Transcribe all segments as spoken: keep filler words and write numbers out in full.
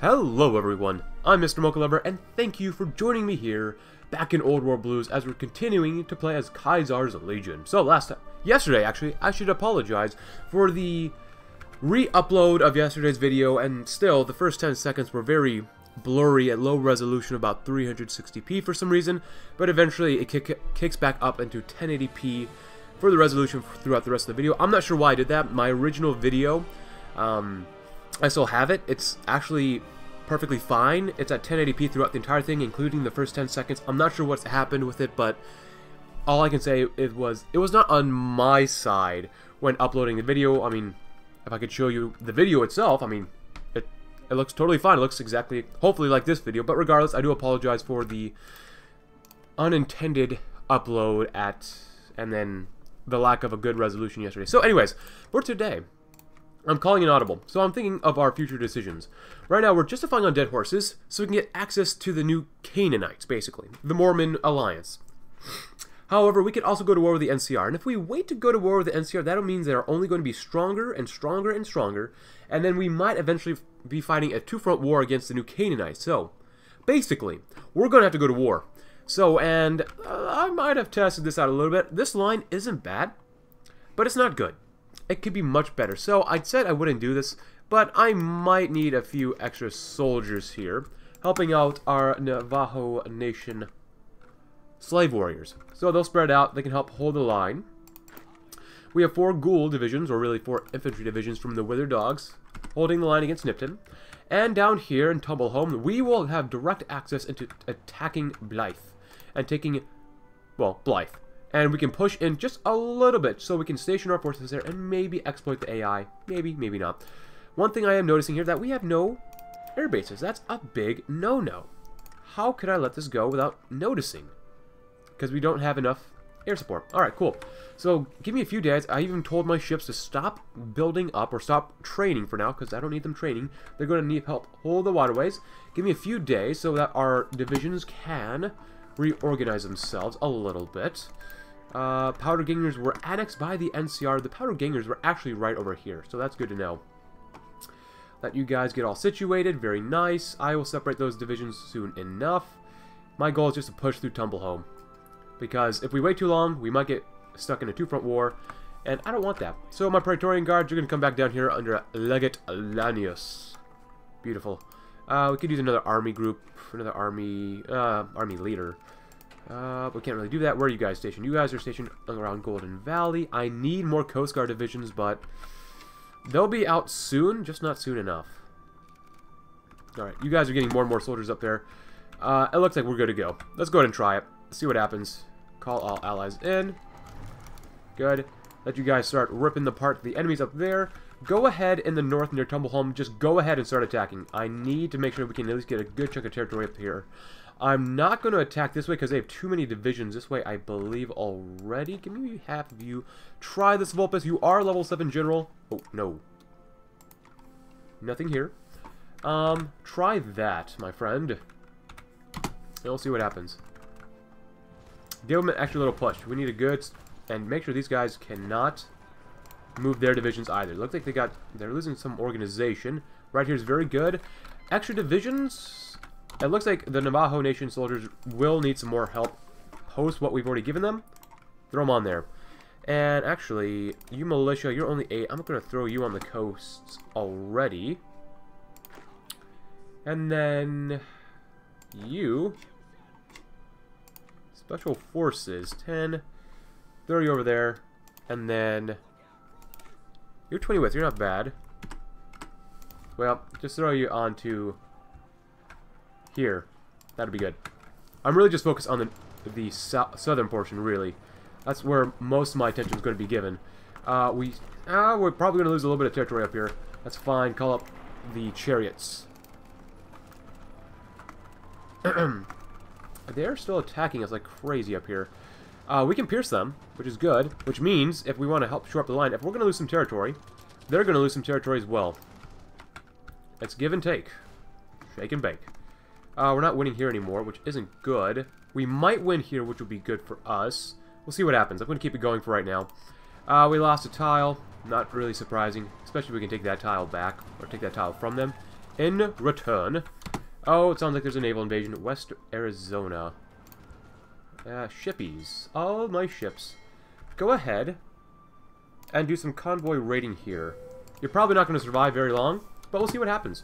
Hello everyone, I'm Mister MochaLover, and thank you for joining me here back in Old World Blues as we're continuing to play as Caesar's Legion. So last time, yesterday actually, I should apologize for the re-upload of yesterday's video, and still the first ten seconds were very blurry at low resolution, about three sixty p for some reason, but eventually it kick, kicks back up into ten eighty p for the resolution throughout the rest of the video. I'm not sure why I did that. My original video, um... I still have it. It's actually perfectly fine. It's at ten eighty p throughout the entire thing, including the first ten seconds. I'm not sure what's happened with it, but all I can say it was it was not on my side when uploading the video. I mean, if I could show you the video itself, I mean, it, it looks totally fine. It looks exactly, hopefully, like this video. But regardless, I do apologize for the unintended upload at, and then the lack of a good resolution yesterday. So anyways, for today, I'm calling an audible, so I'm thinking of our future decisions. Right now, we're justifying on dead horses, so we can get access to the new Canaanites, basically. The Mormon Alliance. However, we could also go to war with the N C R, and if we wait to go to war with the N C R, that means they are only going to be stronger and stronger and stronger, and then we might eventually be fighting a two-front war against the new Canaanites. So, basically, we're going to have to go to war. So, and uh, I might have tested this out a little bit. This line isn't bad, but it's not good. It could be much better. So I said I wouldn't do this, but I might need a few extra soldiers here, helping out our Navajo Nation slave warriors. So they'll spread out. They can help hold the line. We have four ghoul divisions, or really four infantry divisions from the Withered Dogs, holding the line against Nipton. And down here in Tumblehome, we will have direct access into attacking Blythe and taking, well, Blythe. And we can push in just a little bit, so we can station our forces there and maybe exploit the A I. Maybe, maybe not. One thing I am noticing here, that we have no air bases. That's a big no-no. How could I let this go without noticing? Because we don't have enough air support. Alright, cool. So, give me a few days. I even told my ships to stop building up, or stop training for now, because I don't need them training. They're going to need help hold the waterways. Give me a few days so that our divisions can reorganize themselves a little bit. Uh, Powder Gangers were annexed by the N C R. The Powder Gangers were actually right over here, so that's good to know. Let you guys get all situated. Very nice. I will separate those divisions soon enough. My goal is just to push through Tumblehome, because if we wait too long, we might get stuck in a two-front war, and I don't want that. So my Praetorian Guards, you're going to come back down here under Legate Lanius. Beautiful. Uh, we could use another army group, another army, uh, army leader. Uh, we can't really do that. Where are you guys stationed? You guys are stationed around Golden Valley. I need more Coast Guard divisions, but they'll be out soon, just not soon enough. Alright, you guys are getting more and more soldiers up there. Uh, it looks like we're good to go. Let's go ahead and try it. See what happens. Call all allies in. Good. Let you guys start ripping apart the enemies up there. Go ahead in the north near Tumblehome. Just go ahead and start attacking. I need to make sure we can at least get a good chunk of territory up here. I'm not going to attack this way because they have too many divisions this way, I believe, already. Give me half of you. Try this, Vulpes. You are level seven general. Oh, no. Nothing here. Um, try that, my friend. We'll see what happens. Give them an extra little push. We need a good... And make sure these guys cannot move their divisions either. Looks like they got... They're losing some organization. Right here is very good. Extra divisions... It looks like the Navajo Nation soldiers will need some more help post what we've already given them. Throw them on there. And actually, you militia, you're only eight. I'm going to throw you on the coasts already. And then you. Special Forces, ten. Throw you over there. And then you're twenty width. You're not bad. Well, just throw you onto... Here, that'd be good. I'm really just focused on the, the sou southern portion, really. That's where most of my attention is going to be given. Uh, we, uh, we're probably going to lose a little bit of territory up here. That's fine. Call up the chariots. They're still attacking us like crazy up here. Uh, we can pierce them, which is good, which means if we want to help shore up the line, if we're going to lose some territory, they're going to lose some territory as well. It's give and take. Shake and bake. Uh, we're not winning here anymore, which isn't good. We might win here, which would be good for us. We'll see what happens. I'm going to keep it going for right now. Uh, we lost a tile. Not really surprising, especially if we can take that tile back, or take that tile from them. in return. Oh, it sounds like there's a naval invasion. West Arizona. Uh, shippies. All my ships. Go ahead and do some convoy raiding here. You're probably not going to survive very long, but we'll see what happens.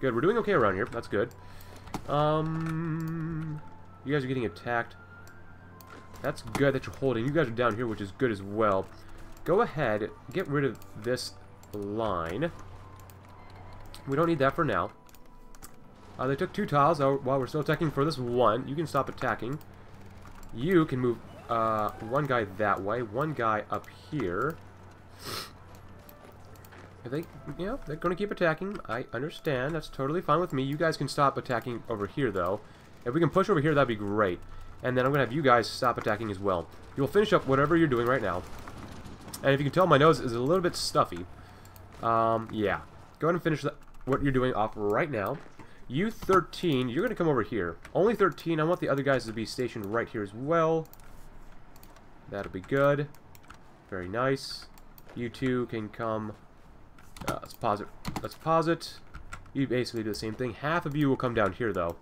Good, we're doing okay around here. That's good. Um, you guys are getting attacked. That's good that you're holding. You guys are down here, which is good as well. Go ahead, get rid of this line. We don't need that for now. Uh, they took two tiles while well, we're still attacking for this one. You can stop attacking. You can move uh, one guy that way, one guy up here. Are they, you know, they're going to keep attacking. I understand. That's totally fine with me. You guys can stop attacking over here, though. If we can push over here, that'd be great. And then I'm going to have you guys stop attacking as well. You'll finish up whatever you're doing right now. And if you can tell, my nose is a little bit stuffy. Um, yeah. Go ahead and finish the, what you're doing off right now. You thirteen, you're going to come over here. Only thirteen. I want the other guys to be stationed right here as well. That'll be good. Very nice. You two can come... Uh, let's pause it. Let's pause it. You basically do the same thing. Half of you will come down here, though.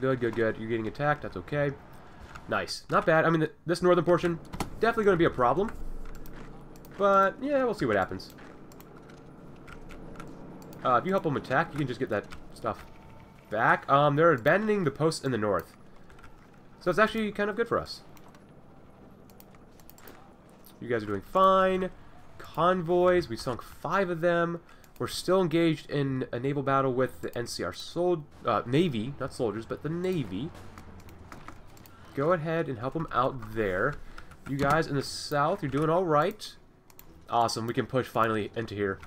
Good, good, good. You're getting attacked. That's okay. Nice. Not bad. I mean, th this northern portion, definitely going to be a problem. But, yeah, we'll see what happens. Uh, if you help them attack, you can just get that stuff back. Um, they're abandoning the posts in the north. So it's actually kind of good for us. You guys are doing fine. Convoys, we sunk five of them. We're still engaged in a naval battle with the N C R sold uh, Navy, not soldiers, but the Navy. Go ahead and help them out there. You guys in the south, you're doing all right. Awesome, we can push finally into here.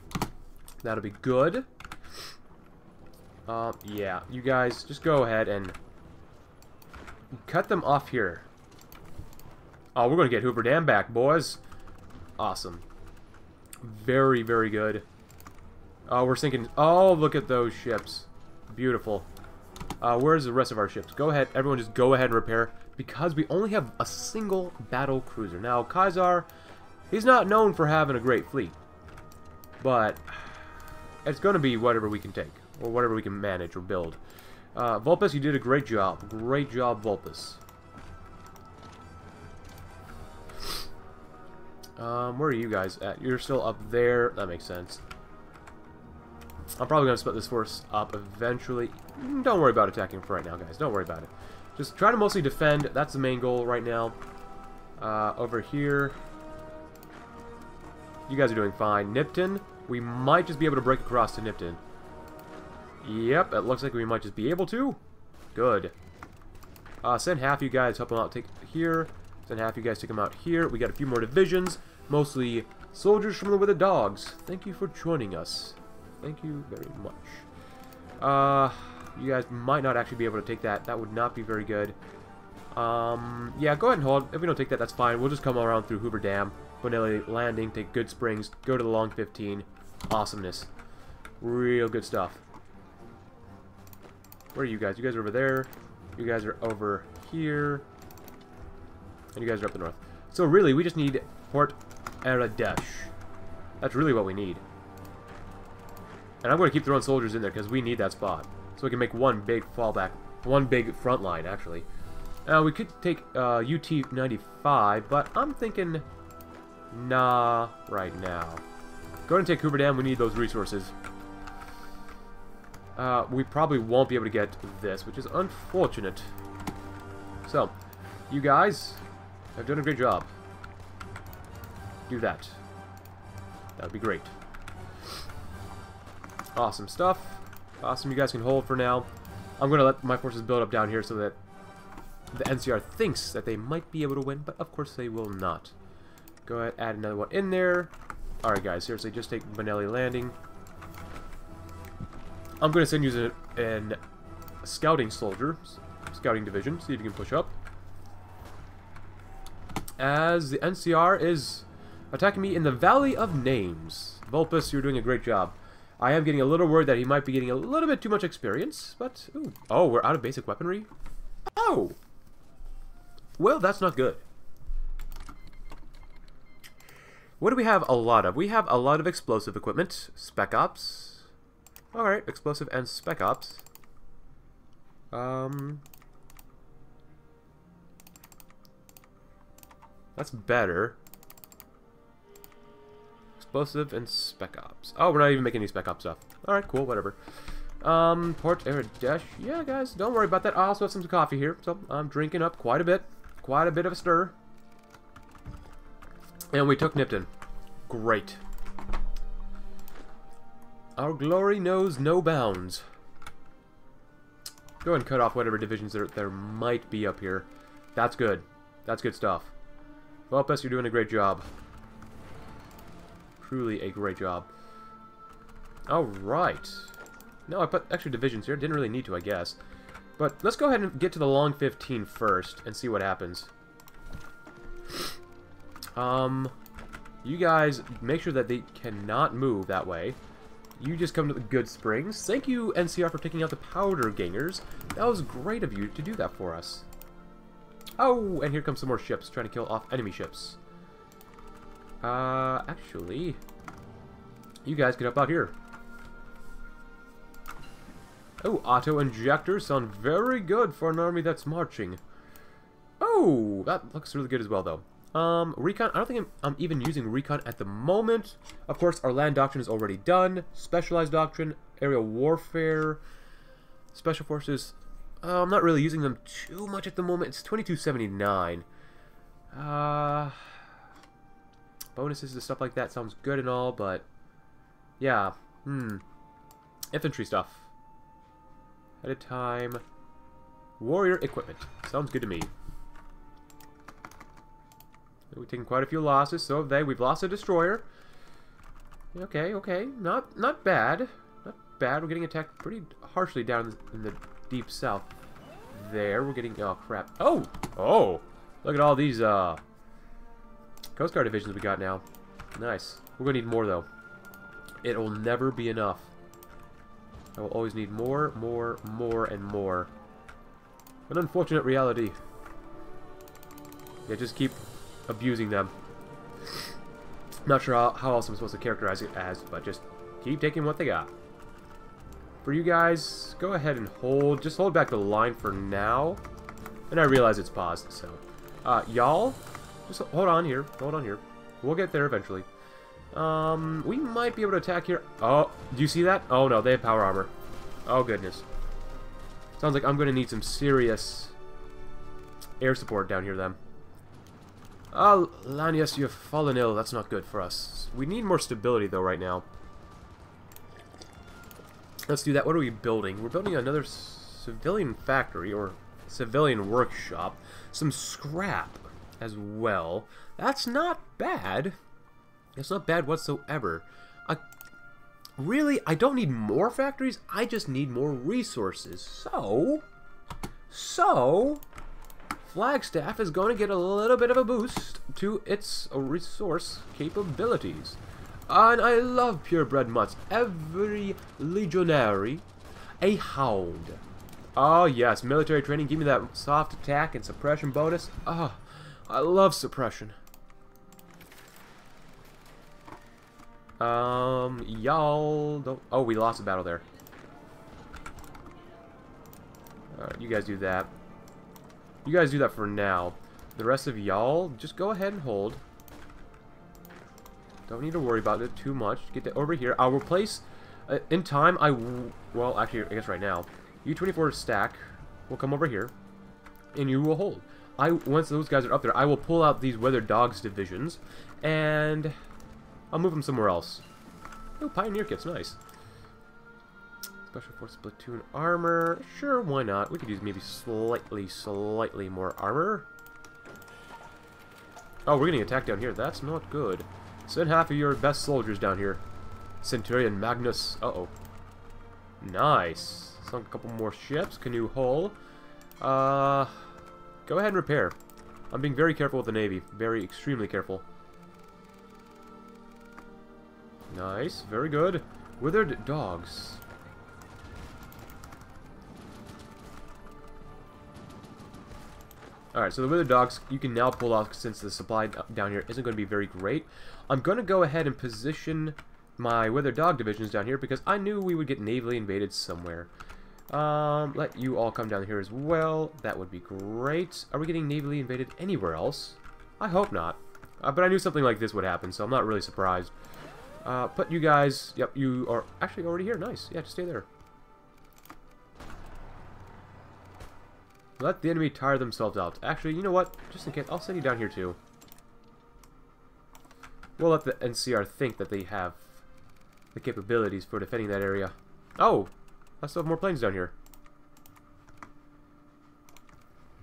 That'll be good. Uh, yeah, you guys just go ahead and cut them off here. Oh, we're gonna get Hoover Dam back, boys. Awesome. Very, very good. Oh, we're sinking. Oh, look at those ships. Beautiful. Uh, where's the rest of our ships? Go ahead. Everyone just go ahead and repair, because we only have a single battle cruiser. Now, Caesar, he's not known for having a great fleet, but it's going to be whatever we can take or whatever we can manage or build. Uh, Vulpes, you did a great job. Great job, Vulpes. Um, where are you guys at? You're still up there. That makes sense. I'm probably going to split this force up eventually. Don't worry about attacking for right now, guys. Don't worry about it. Just try to mostly defend. That's the main goal right now. Uh, over here. You guys are doing fine. Nipton, we might just be able to break across to Nipton. Yep, it looks like we might just be able to. Good. Uh, send half you guys, help them out, take here. Send half you guys, take them out here. We got a few more divisions. Mostly soldiers from the Withered Dogs. Thank you for joining us. Thank you very much. Uh, you guys might not actually be able to take that. That would not be very good. Um, yeah, go ahead and hold. If we don't take that, that's fine. We'll just come around through Hoover Dam, Bonelli Landing, take Good Springs, go to the Long fifteen. Awesomeness. Real good stuff. Where are you guys? You guys are over there. You guys are over here. And you guys are up the north. So really, we just need Port Aradesh. That's really what we need. And I'm going to keep throwing soldiers in there because we need that spot. So we can make one big fallback. One big front line, actually. Uh, we could take uh, U T ninety-five, but I'm thinking... Nah, right now. Go ahead and take Cooper Dam. We need those resources. Uh, we probably won't be able to get this, which is unfortunate. So... You guys have done a great job. Do that. That would be great. Awesome stuff. Awesome, you guys can hold for now. I'm going to let my forces build up down here so that the N C R thinks that they might be able to win, but of course they will not. Go ahead, add another one in there. Alright guys, seriously, just take Bonelli Landing. I'm going to send you an, an scouting soldier, scouting division, see if you can push up. As the N C R is attacking me in the Valley of Names. Vulpes, you're doing a great job. I am getting a little worried that he might be getting a little bit too much experience, but... Ooh. Oh, we're out of basic weaponry? Oh! Well, that's not good. What do we have a lot of? We have a lot of explosive equipment. Spec Ops. Alright, explosive and spec ops. Um, that's better. Explosive and spec ops. Oh, we're not even making any spec ops stuff. Alright, cool, whatever. Um, Port Aradesh. Yeah, guys, don't worry about that. I also have some coffee here, so I'm drinking up quite a bit. Quite a bit of a stir. And we took Nipton. Great. Our glory knows no bounds. Go and cut off whatever divisions there, there might be up here. That's good. That's good stuff. Vulpes, you're doing a great job. Truly a great job. Alright. No, I put extra divisions here. Didn't really need to, I guess. But let's go ahead and get to the Long fifteen first and see what happens. Um, you guys make sure that they cannot move that way. You just come to the Good Springs. Thank you, N C R, for taking out the Powder Gangers. That was great of you to do that for us. Oh, and here comes some more ships, trying to kill off enemy ships. Uh, actually, you guys get up out here. Oh, auto-injectors sound very good for an army that's marching. Oh, that looks really good as well, though. Um, recon, I don't think I'm, I'm even using recon at the moment. Of course, our land doctrine is already done. Specialized doctrine, aerial warfare, special forces. Uh, I'm not really using them too much at the moment. It's twenty-two seventy-nine. Uh, bonuses and stuff like that sounds good and all, but yeah. Hmm. Infantry stuff. At a time. Warrior equipment. Sounds good to me. We've taken quite a few losses, so have they. We've lost a destroyer. Okay, okay. Not not bad. Not bad. We're getting attacked pretty harshly down in the deep south. There. We're getting... Oh, crap. Oh! Oh! Look at all these uh, Coast Guard divisions we got now. Nice. We're going to need more, though. It will never be enough. I will always need more, more, more, and more. An unfortunate reality. Yeah, just keep... abusing them. Not sure how, how else I'm supposed to characterize it as, but just keep taking what they got. For you guys, go ahead and hold. Just hold back the line for now. And I realize it's paused, so. Uh, y'all, just hold on here. Hold on here. We'll get there eventually. Um, we might be able to attack here. Oh, do you see that? Oh no, they have power armor. Oh goodness. Sounds like I'm going to need some serious air support down here then. Ah, uh, Lanius, you've fallen ill. That's not good for us. We need more stability, though, right now. Let's do that. What are we building? We're building another civilian factory, or civilian workshop. Some scrap, as well. That's not bad. That's not bad whatsoever. I, really, I don't need more factories. I just need more resources. So... So... Flagstaff is going to get a little bit of a boost to its resource capabilities. And I love purebred mutts. Every legionary, a hound. Oh yes, military training. Give me that soft attack and suppression bonus. Oh, I love suppression. Um, y'all don't... Oh, we lost a battle there. Alright, you guys do that. You guys do that for now. The rest of y'all, just go ahead and hold. Don't need to worry about it too much. Get that over here. I'll replace... Uh, in time, I... W well, actually, I guess right now. U twenty-four stack will come over here. And you will hold. I Once those guys are up there, I will pull out these Withered Dogs divisions. And... I'll move them somewhere else. Oh, Pioneer Kit's nice. Special Force Platoon Armor. Sure, why not? We could use maybe slightly, slightly more armor. Oh, we're getting attacked down here. That's not good. Send half of your best soldiers down here. Centurion Magnus. Uh-oh. Nice. Sunk a couple more ships. Canoe hull. Uh, go ahead and repair. I'm being very careful with the Navy. Very, extremely careful. Nice. Very good. Withered Dogs. Alright, so the Withered Dogs you can now pull off since the supply down here isn't going to be very great. I'm going to go ahead and position my Withered Dog divisions down here because I knew we would get navally invaded somewhere. Um, let you all come down here as well. That would be great. Are we getting navally invaded anywhere else? I hope not. Uh, but I knew something like this would happen, so I'm not really surprised. Uh, but you guys, yep, you are actually already here. Nice. Yeah, just stay there. Let the enemy tire themselves out. Actually, you know what? Just in case, I'll send you down here too. We'll let the N C R think that they have the capabilities for defending that area. Oh! I still have more planes down here.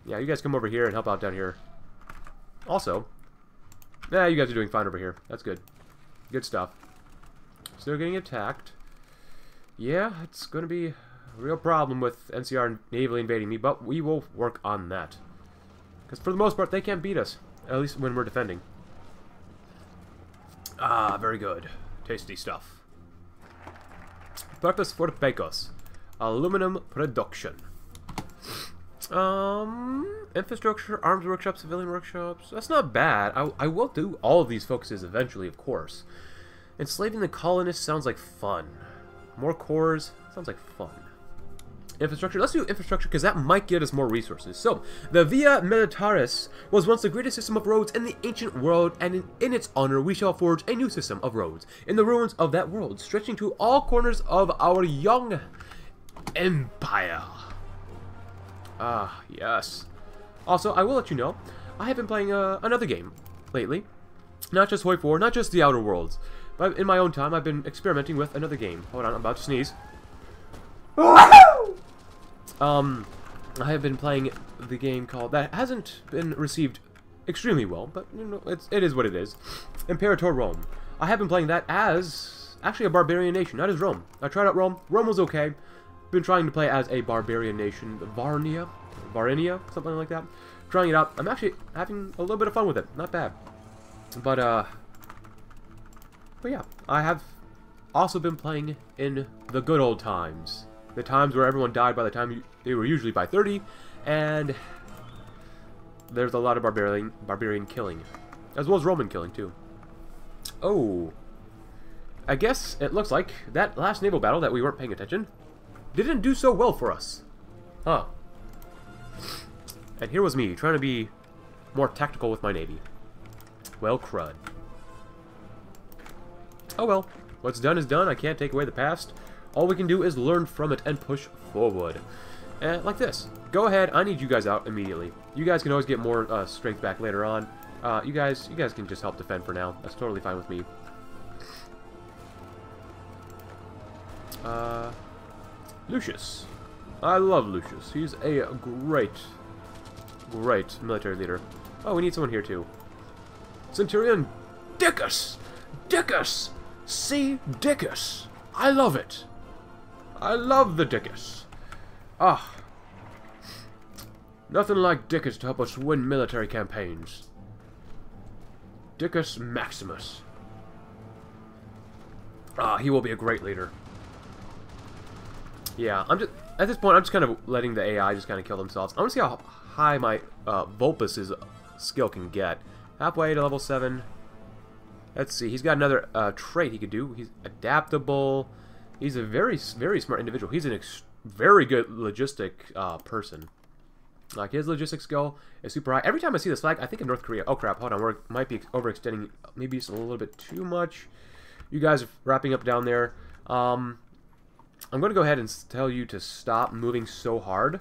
Yeah, you guys come over here and help out down here. Also, nah, you guys are doing fine over here. That's good. Good stuff. Still getting attacked. Yeah, it's going to be a real problem with N C R navally invading me, but we will work on that. Because for the most part, they can't beat us. At least when we're defending. Ah, very good. Tasty stuff. Purpose for Pecos. Aluminum production. Um, infrastructure, arms workshops, civilian workshops. That's not bad. I, I will do all of these focuses eventually, of course. Enslaving the colonists sounds like fun. More cores sounds like fun. Infrastructure. Let's do infrastructure because that might get us more resources. So, the Via Militaris was once the greatest system of roads in the ancient world, and in, in its honor we shall forge a new system of roads in the ruins of that world, stretching to all corners of our young empire. Ah, yes. Also, I will let you know, I have been playing uh, another game lately. Not just Hoi four, not just The Outer Worlds, but in my own time I've been experimenting with another game. Hold on, I'm about to sneeze. Um, I have been playing the game called, that hasn't been received extremely well, but you know, it's, it is what it is. Imperator Rome. I have been playing that as, actually a barbarian nation, not as Rome. I tried out Rome. Rome was okay. Been trying to play as a barbarian nation. Varnia? Varinia? Something like that. Trying it out. I'm actually having a little bit of fun with it. Not bad. But, uh, but yeah. I have also been playing in the good old times. The times where everyone died by the time you, they were usually by thirty, and there's a lot of barbarian barbarian killing, as well as Roman killing too. Oh, I guess it looks like that last naval battle that we weren't paying attention didn't do so well for us, huh? And here was me trying to be more tactical with my navy. Well, crud. Oh well, what's done is done. I can't take away the past. All we can do is learn from it and push forward. And like this. Go ahead. I need you guys out immediately. You guys can always get more uh, strength back later on. Uh, you guys you guys can just help defend for now. That's totally fine with me. Uh, Lucius. I love Lucius. He's a great, great military leader. Oh, we need someone here too. Centurion Dickus! Dickus! See Dickus! I love it! I love the Dickus. Ah. Nothing like Dickus to help us win military campaigns. Dickus Maximus. Ah, he will be a great leader. Yeah, I'm just at this point I'm just kind of letting the A I just kind of kill themselves. I want to see how high my uh, Vulpes' skill can get. Halfway to level seven. Let's see, he's got another uh, trait he could do. He's adaptable. He's a very, very smart individual. He's an ex very good logistic uh, person. Like, his logistics skill is super high. Every time I see this flag, I think of North Korea. Oh, crap. Hold on. We might be overextending maybe just a little bit too much. You guys are wrapping up down there. Um, I'm going to go ahead and tell you to stop moving so hard.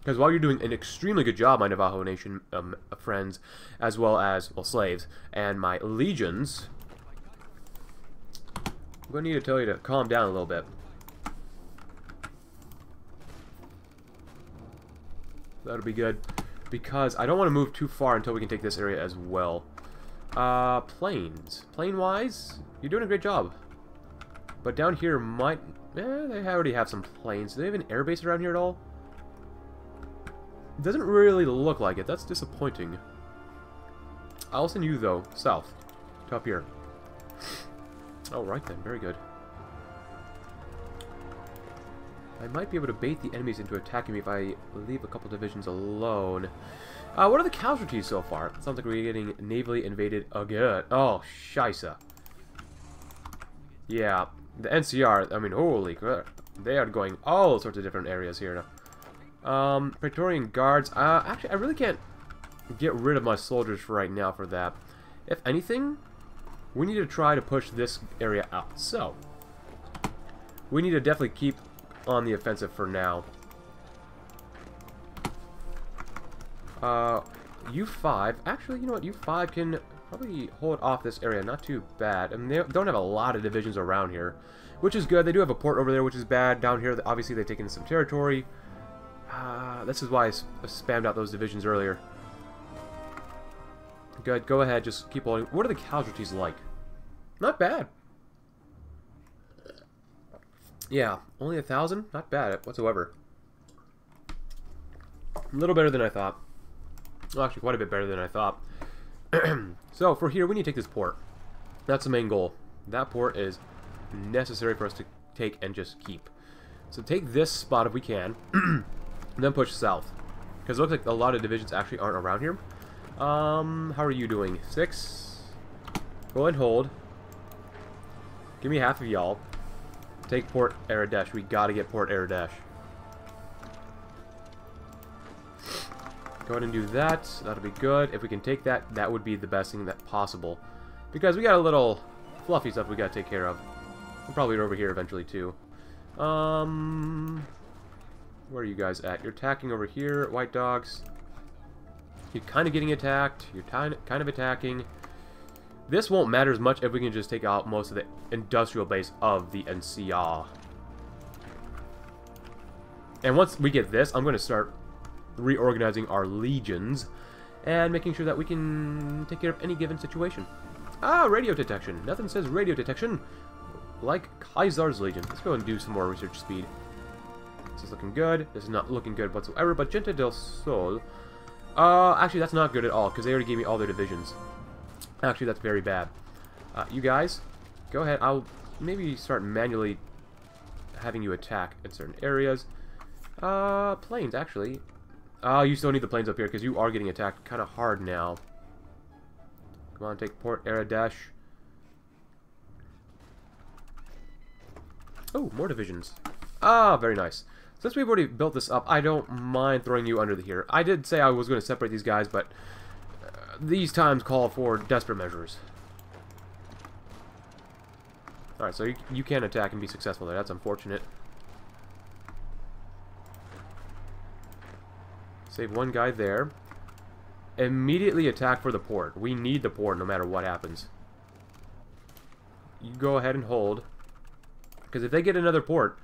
Because while you're doing an extremely good job, my Navajo Nation um, friends, as well as, well, slaves, and my legions, I'm going to need to tell you to calm down a little bit. That'll be good. Because I don't want to move too far until we can take this area as well. Uh, planes. Plane-wise, you're doing a great job. But down here might... Eh, they already have some planes. Do they have an airbase around here at all? Doesn't really look like it. That's disappointing. I'll send you, though, south. To up here. Oh, right then. Very good. I might be able to bait the enemies into attacking me if I leave a couple divisions alone. Uh, what are the casualties so far? Sounds like we're getting navally invaded again. Oh, scheisse. Yeah, the N C R, I mean, holy crap, they are going all sorts of different areas here now. Um, Praetorian Guards, uh, actually, I really can't get rid of my soldiers for right now for that. If anything, we need to try to push this area out, so we need to definitely keep on the offensive for now. Uh, U five, actually, you know what, U five can probably hold off this area, not too bad. I mean, they don't have a lot of divisions around here, which is good. They do have a port over there, which is bad. Down here, obviously, they've taken some territory. Uh, this is why I spammed out those divisions earlier. Good, go ahead, just keep holding. What are the casualties like? Not bad. Yeah, only a thousand? Not bad whatsoever. A little better than I thought. Well, actually, quite a bit better than I thought. So, for here, we need to take this port. That's the main goal. That port is necessary for us to take and just keep. So, take this spot if we can, and then push south. Because it looks like a lot of divisions actually aren't around here. Um, how are you doing? Six. Go and hold. Give me half of y'all. Take Port Aradesh. We gotta get Port Aradesh. Go ahead and do that. That'll be good. If we can take that, that would be the best thing that possible. Because we got a little fluffy stuff we gotta take care of. We'll probably over here eventually too. Um, where are you guys at? You're attacking over here, White Dogs. You're kind of getting attacked. You're kind of attacking. This won't matter as much if we can just take out most of the industrial base of the N C R. And once we get this, I'm going to start reorganizing our legions and making sure that we can take care of any given situation. Ah, radio detection. Nothing says radio detection like Caesar's Legion. Let's go and do some more research speed. This is looking good. This is not looking good whatsoever, but Gente del Sol... Uh, actually, that's not good at all, because they already gave me all their divisions. Actually, that's very bad. Uh, you guys, go ahead. I'll maybe start manually having you attack at certain areas. Uh, planes, actually. Oh, uh, you still need the planes up here, because you are getting attacked kind of hard now. Come on, take Port Aradesh. Oh, more divisions. Ah, very nice. Since we've already built this up, I don't mind throwing you under the here. I did say I was going to separate these guys, but uh, these times call for desperate measures. Alright, so you, you can attack and be successful there. That's unfortunate. Save one guy there. Immediately attack for the port. We need the port no matter what happens. You go ahead and hold. Because if they get another port,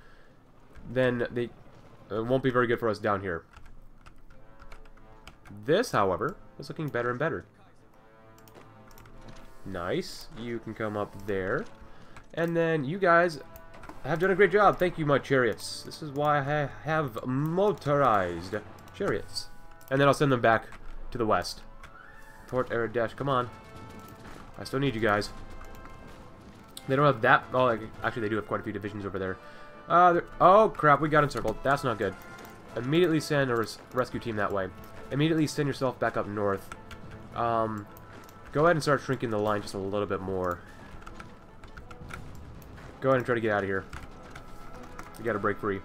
then they... It won't be very good for us down here. This, however, is looking better and better. Nice. You can come up there. And then you guys have done a great job. Thank you, my chariots. This is why I have motorized chariots. And then I'll send them back to the west. Port Aradesh, come on. I still need you guys. They don't have that... Oh, actually, they do have quite a few divisions over there. Uh, oh, crap, we got encircled. That's not good. Immediately send a res rescue team that way. Immediately send yourself back up north. Um, go ahead and start shrinking the line just a little bit more. Go ahead and try to get out of here. We gotta break free.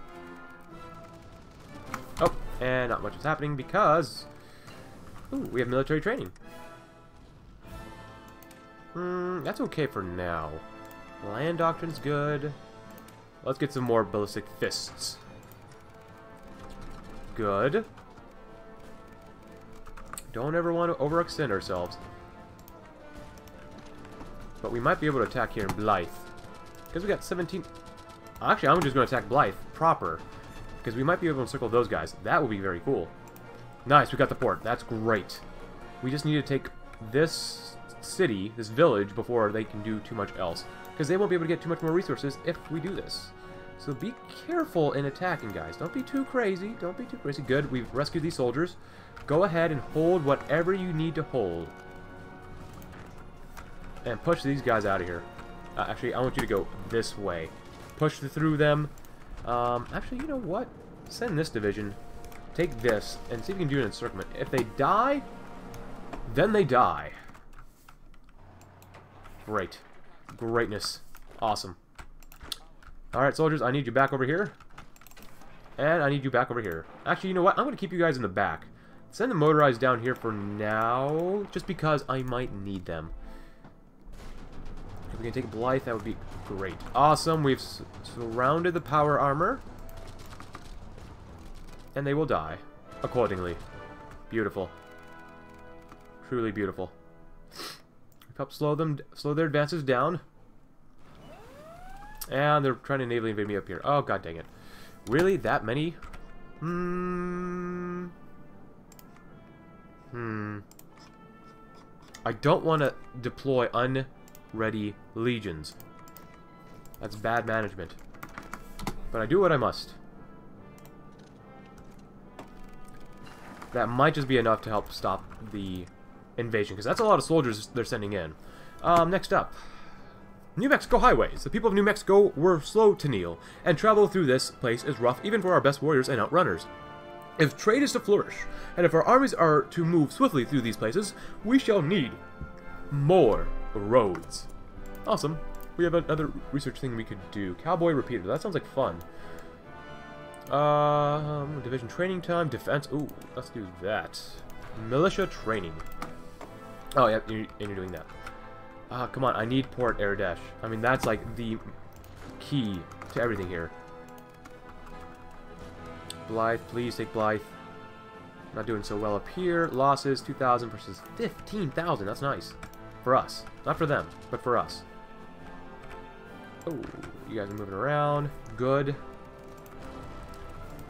Oh, and not much is happening because... Ooh, we have military training. Hmm, that's okay for now. Land doctrine's good. Let's get some more ballistic fists. Good. Don't ever want to overextend ourselves. But we might be able to attack here in Blythe. Because we got seventeen... Actually, I'm just going to attack Blythe proper. Because we might be able to encircle those guys. That would be very cool. Nice, we got the port. That's great. We just need to take this city, this village, before they can do too much else. Because they won't be able to get too much more resources if we do this. So be careful in attacking, guys. Don't be too crazy. Don't be too crazy. Good, we've rescued these soldiers. Go ahead and hold whatever you need to hold. And push these guys out of here. Uh, actually, I want you to go this way. Push through them. Um, actually, you know what? Send this division. Take this and see if you can do an encirclement. If they die, then they die. Great. Greatness. Awesome. Alright, soldiers, I need you back over here. And I need you back over here. Actually, you know what? I'm going to keep you guys in the back. Send the motorized down here for now, just because I might need them. If we can take Blythe, that would be great. Awesome, we've surrounded the power armor. And they will die, accordingly. Beautiful. Truly beautiful. Help slow them, slow their advances down. And they're trying to naval invade me up here. Oh, god dang it. Really? That many? Hmm... Hmm. I don't want to deploy unready legions. That's bad management. But I do what I must. That might just be enough to help stop the invasion, because that's a lot of soldiers they're sending in. Um, next up. New Mexico highways. The people of New Mexico were slow to kneel, and travel through this place is rough even for our best warriors and outrunners. If trade is to flourish, and if our armies are to move swiftly through these places, we shall need more roads. Awesome. We have another research thing we could do. Cowboy repeater. That sounds like fun. Um, division training time. Defense. Ooh, let's do that. Militia training. Oh, yeah, and you're doing that. Ah, uh, come on. I need Port Aradesh. I mean, that's like the key to everything here. Blythe, please take Blythe. Not doing so well up here. Losses, two thousand versus fifteen thousand. That's nice. For us. Not for them, but for us. Oh, you guys are moving around. Good.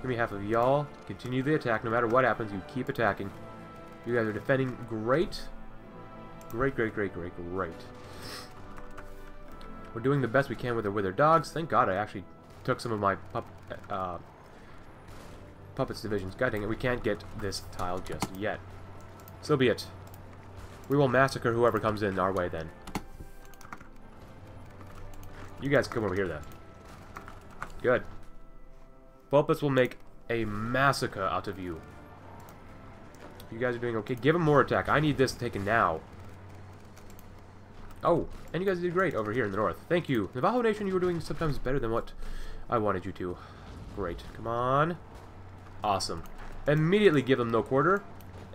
Give me half of y'all. Continue the attack. No matter what happens, you keep attacking. You guys are defending great. Great, great, great, great, great. We're doing the best we can with our Withered Dogs. Thank God I actually took some of my pup... Uh, Puppets divisions. God dang it, we can't get this tile just yet. So be it. We will massacre whoever comes in our way then. You guys come over here then. Good. Vulpes will make a massacre out of you. You guys are doing okay. Give them more attack. I need this taken now. Oh, and you guys did great over here in the north. Thank you. Navajo Nation, you were doing sometimes better than what I wanted you to. Great. Come on. Awesome. Immediately give them no quarter,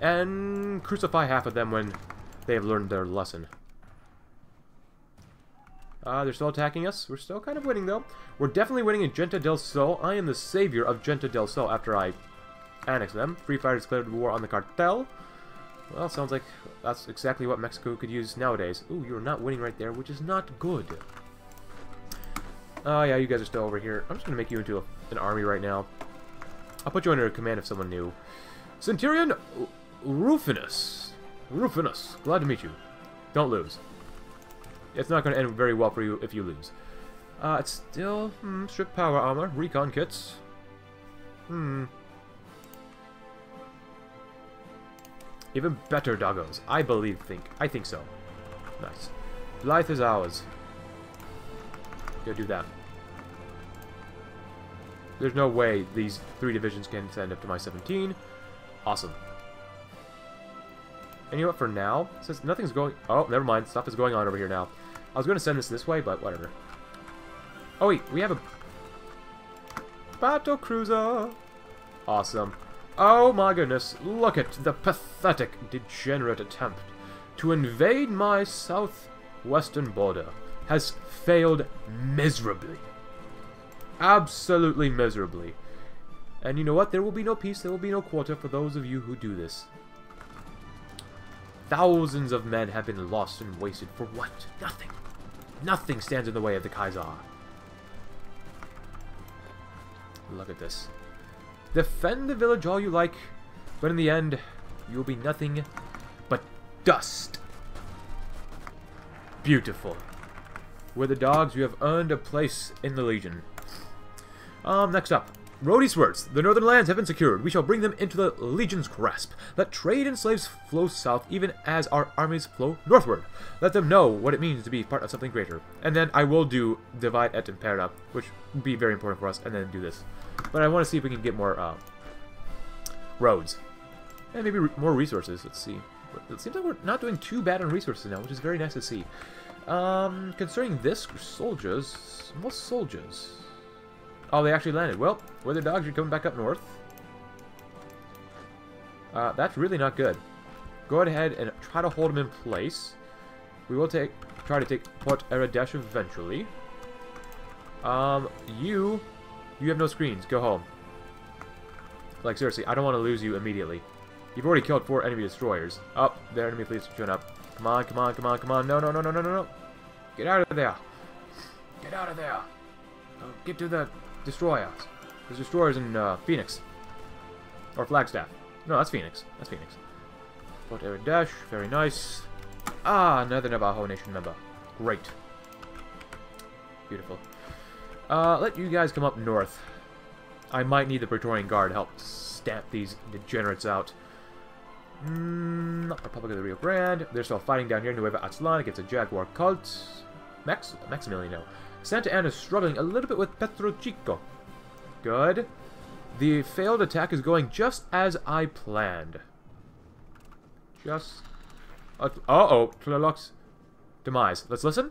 and crucify half of them when they have learned their lesson. Uh, they're still attacking us. We're still kind of winning, though. We're definitely winning in Gente del Sol. I am the savior of Gente del Sol after I annex them. Free Fire declared war on the cartel. Well, sounds like that's exactly what Mexico could use nowadays. Ooh, you're not winning right there, which is not good. Oh, uh, yeah, you guys are still over here. I'm just going to make you into a, an army right now. I'll put you under command of someone new. Centurion Rufinus. Rufinus. Glad to meet you. Don't lose. It's not going to end very well for you if you lose. Uh, it's still... Hmm, strip power armor. Recon kits. Hmm. Even better, doggos. I believe, think. I think so. Nice. Life is ours. Go do that. There's no way these three divisions can send up to my seventeen. Awesome. And you know what, for now, since nothing's going... Oh, never mind. Stuff is going on over here now. I was going to send this this way, but whatever. Oh, wait. We have a... Battle Cruiser. Awesome. Oh, my goodness. Look at the pathetic, degenerate attempt to invade my southwestern border has failed miserably. Absolutely miserably. And you know what? There will be no peace, there will be no quarter for those of you who do this. Thousands of men have been lost and wasted for what? Nothing. Nothing stands in the way of the Kaiser. Look at this. Defend the village all you like, but in the end, you will be nothing but dust. Beautiful. With the dogs, you have earned a place in the Legion. Um, next up. Rhodey Swerts. The northern lands have been secured. We shall bring them into the Legion's grasp. Let trade and slaves flow south, even as our armies flow northward. Let them know what it means to be part of something greater. And then I will do Divide et Impera, which would be very important for us, and then do this. But I want to see if we can get more, uh, roads. And maybe re more resources. Let's see. It seems like we're not doing too bad on resources now, which is very nice to see. Um, concerning this, soldiers... Most soldiers... Oh, they actually landed. Well, Withered Dogs, you're coming back up north. Uh, that's really not good. Go ahead and try to hold them in place. We will take try to take Port Aradesh eventually. Um, you, you have no screens. Go home. Like, seriously, I don't want to lose you immediately. You've already killed four enemy destroyers. Up, oh, their enemy fleet's showing up. Come on, come on, come on, come on. No, no, no, no, no, no, no. Get out of there. Get out of there. Get to the destroyers. There's destroyers in uh, Phoenix. Or Flagstaff. No, that's Phoenix. That's Phoenix. Port Aradesh. Very nice. Ah, another Navajo Nation member. Great. Beautiful. Uh, let you guys come up north. I might need the Praetorian Guard to help stamp these degenerates out. Mm, Republic of the Rio Grande. They're still fighting down here. Nueva Atlan against a Jaguar cult. Max Maximiliano. Santa Anna's struggling a little bit with Petrochico. Good. The failed attack is going just as I planned. Just... Uh-oh. Tlaloc demise. Let's listen.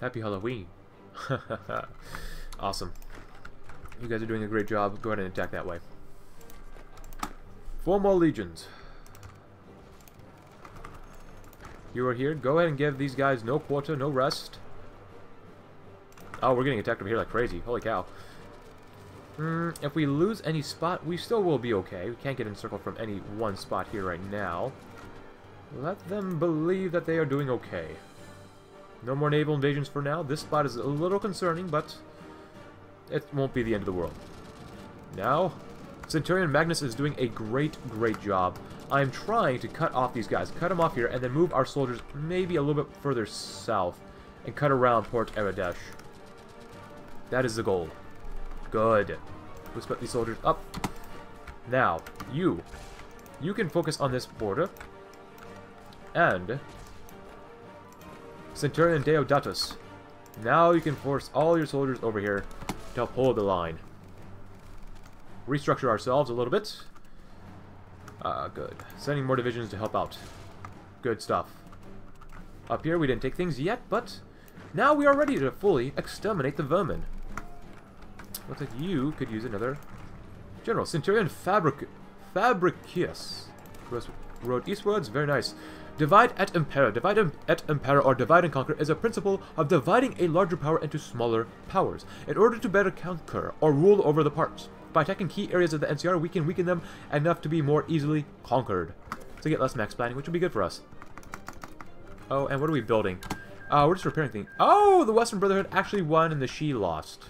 Happy Halloween. Awesome. You guys are doing a great job. Go ahead and attack that way. Four more legions. You are here. Go ahead and give these guys no quarter, no rest. Oh, we're getting attacked over here like crazy. Holy cow. Mm, if we lose any spot, we still will be okay. We can't get encircled from any one spot here right now. Let them believe that they are doing okay. No more naval invasions for now. This spot is a little concerning, but it won't be the end of the world. Now, Centurion Magnus is doing a great, great job. I'm trying to cut off these guys. Cut them off here, and then move our soldiers maybe a little bit further south and cut around Port Aradesh. That is the goal. Good. Let's put these soldiers up. Now, you. You can focus on this border. And... Centurion Deodatus. Now you can force all your soldiers over here to help hold the line. Restructure ourselves a little bit. Ah, uh, good. Sending more divisions to help out. Good stuff. Up here we didn't take things yet, but now we are ready to fully exterminate the vermin. Looks like you could use another general. Centurion Fabric Fabricius. Road eastwards. Very nice. Divide et Impera. Divide et Impera, or divide and conquer, is a principle of dividing a larger power into smaller powers in order to better conquer or rule over the parts. By attacking key areas of the N C R, we can weaken them enough to be more easily conquered. So get less max planning, which will be good for us. Oh, and what are we building? Uh, we're just repairing things. Oh, the Western Brotherhood actually won and the She lost.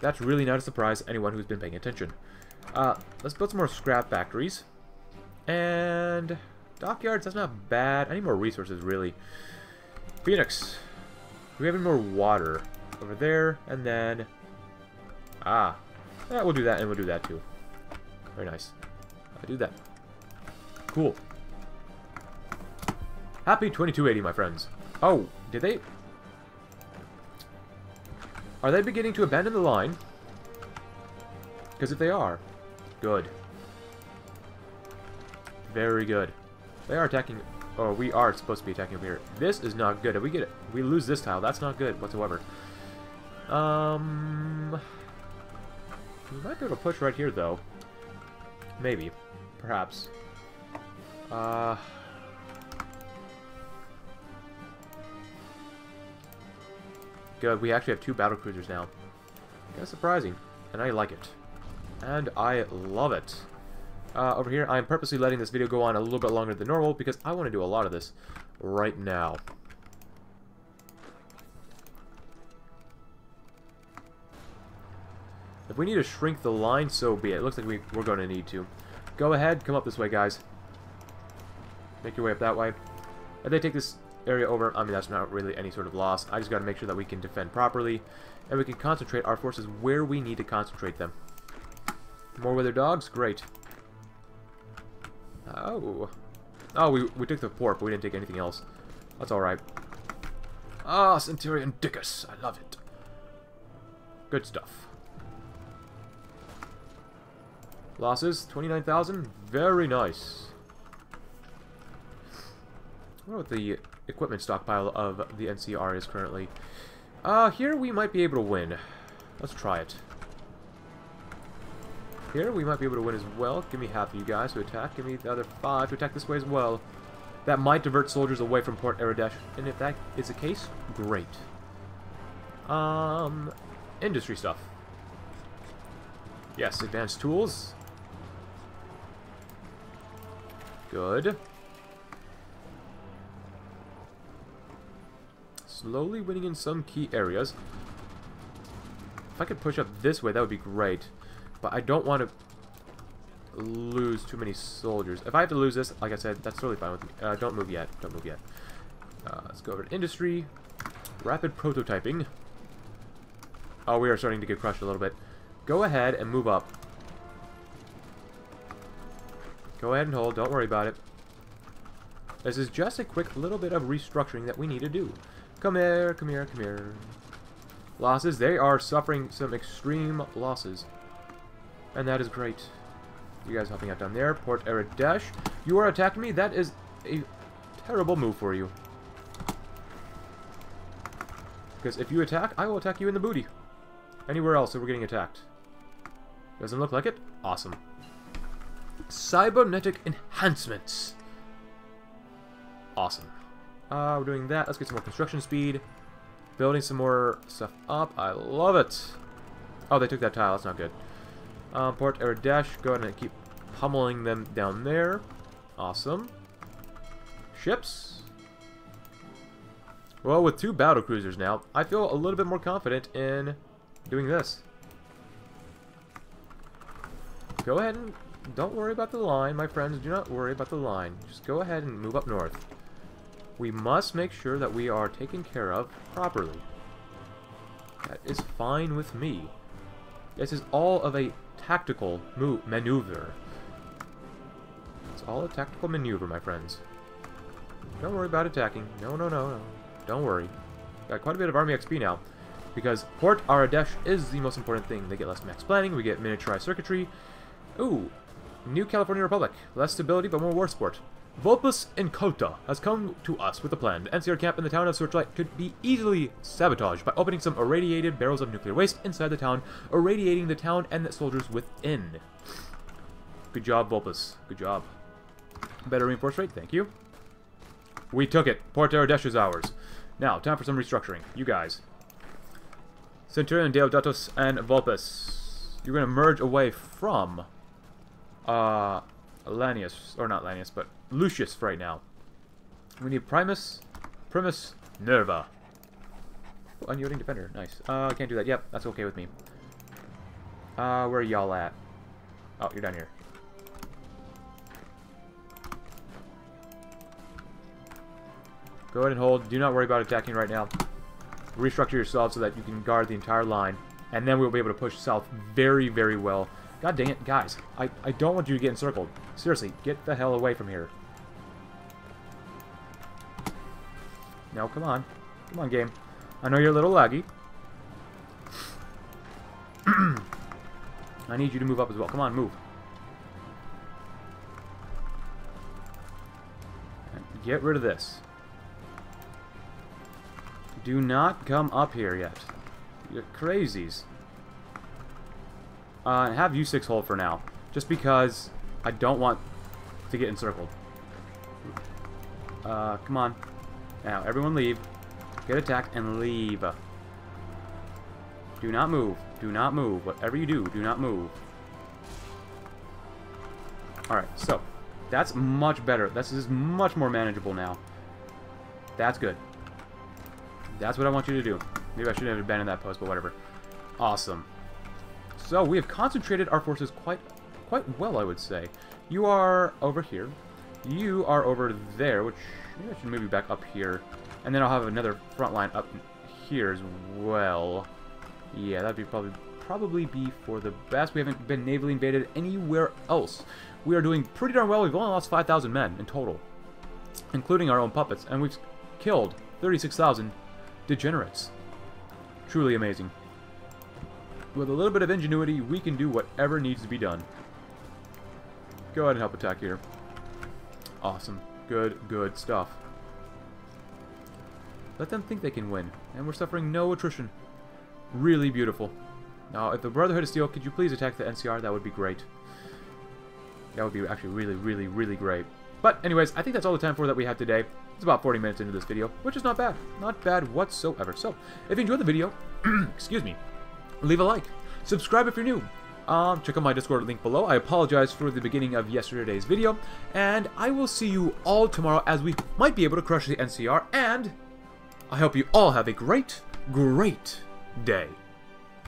That's really not a surprise to anyone who's been paying attention. Uh, let's build some more scrap factories. And... Dockyards, that's not bad. I need more resources, really. Phoenix. Do we have any more water? Over there, and then... Ah. Yeah, we'll do that, and we'll do that, too. Very nice. I'll do that. Cool. Happy twenty-two eighty, my friends. Oh, did they... Are they beginning to abandon the line? Because if they are... Good. Very good. They are attacking, or we are supposed to be attacking over here. This is not good. If we get it, we lose this tile. That's not good whatsoever. Um, we might be able to push right here though. Maybe, perhaps. Uh, good. We actually have two battle cruisers now. That's surprising, and I like it, and I love it. Uh, over here, I'm purposely letting this video go on a little bit longer than normal because I want to do a lot of this right now. If we need to shrink the line, so be it. It looks like we, we're going to need to. Go ahead, come up this way, guys. Make your way up that way. If they take this area over, I mean, that's not really any sort of loss. I just got to make sure that we can defend properly and we can concentrate our forces where we need to concentrate them. More Withered Dogs? Great. Oh, Oh, we, we took the port, but we didn't take anything else. That's alright. Ah, Centurion Dickus. I love it. Good stuff. Losses, twenty-nine thousand. Very nice. I wonder what the equipment stockpile of the N C R is currently. Uh, here we might be able to win. Let's try it. Here we might be able to win as well. Give me half of you guys to attack. Give me the other five to attack this way as well. That might divert soldiers away from Port Aradesh. And if that is the case, great. Um, industry stuff. Yes, advanced tools. Good. Slowly winning in some key areas. If I could push up this way, that would be great. But I don't want to lose too many soldiers. If I have to lose this, like I said, that's totally fine with me. Uh, don't move yet. Don't move yet. Uh, let's go over to industry. Rapid prototyping. Oh, we are starting to get crushed a little bit. Go ahead and move up. Go ahead and hold. Don't worry about it. This is just a quick little bit of restructuring that we need to do. Come here, come here, come here. Losses. They are suffering some extreme losses. And that is great. You guys helping out down there. Port Aradesh. You are attacking me. That is a terrible move for you. Because if you attack, I will attack you in the booty. Anywhere else that we're getting attacked. Doesn't look like it. Awesome. Cybernetic enhancements. Awesome. Uh, we're doing that. Let's get some more construction speed. Building some more stuff up. I love it. Oh, they took that tile. That's not good. Um, Port Aradesh. Go ahead and keep pummeling them down there. Awesome. Ships. Well, with two battle cruisers now, I feel a little bit more confident in doing this. Go ahead and don't worry about the line, my friends. Do not worry about the line. Just go ahead and move up north. We must make sure that we are taken care of properly. That is fine with me. This is all of a tactical move maneuver. It's all a tactical maneuver, my friends. Don't worry about attacking. No, no, no, no. Don't worry. Got quite a bit of army X P now. Because Port Aradesh is the most important thing. They get less max planning, we get miniaturized circuitry. Ooh, New California Republic. Less stability, but more war support. Vulpes Inculta has come to us with a plan. The N C R camp in the town of Searchlight could be easily sabotaged by opening some irradiated barrels of nuclear waste inside the town, irradiating the town and the soldiers within. Good job, Vulpes. Good job. Better reinforce rate, thank you. We took it. Port Aradesh is ours. Now, time for some restructuring. You guys. Centurion Deodatus and Vulpes. You're going to merge away from uh, Lanius, or not Lanius, but Lucius for right now. We need Primus, Primus, Nerva. Oh, unyielding Defender, nice. Uh, I can't do that, yep, that's okay with me. Uh, where are y'all at? Oh, you're down here. Go ahead and hold, do not worry about attacking right now. Restructure yourself so that you can guard the entire line, and then we'll be able to push south very, very well. God dang it, guys. I, I don't want you to get encircled. Seriously, get the hell away from here. No, come on. Come on, game. I know you're a little laggy. I need you to move up as well. Come on, move. Get rid of this. Do not come up here yet. You're crazies. Uh, have U six hold for now. Just because I don't want to get encircled. Uh, come on. Now, everyone leave. Get attacked and leave. Do not move. Do not move. Whatever you do, do not move. Alright, so. That's much better. This is much more manageable now. That's good. That's what I want you to do. Maybe I should have abandoned that post, but whatever. Awesome. So we have concentrated our forces quite quite well, I would say. You are over here. You are over there, which maybe I should move you back up here. And then I'll have another front line up here as well. Yeah, that'd be probably probably be for the best. We haven't been navally invaded anywhere else. We are doing pretty darn well. We've only lost five thousand men in total. including our own puppets, and we've killed thirty-six thousand degenerates. Truly amazing. With a little bit of ingenuity, we can do whatever needs to be done. Go ahead and help attack here. Awesome. Good, good stuff. Let them think they can win, and we're suffering no attrition. Really beautiful. Now, if the Brotherhood of Steel, could you please attack the N C R? That would be great. That would be actually really, really, really great. But anyways, I think that's all the time for that we have today. It's about forty minutes into this video, which is not bad. Not bad whatsoever. So, if you enjoyed the video, excuse me, leave a like. Subscribe if you're new. Um, check out my Discord link below. I apologize for the beginning of yesterday's video. And I will see you all tomorrow as we might be able to crush the N C R. And I hope you all have a great, great day.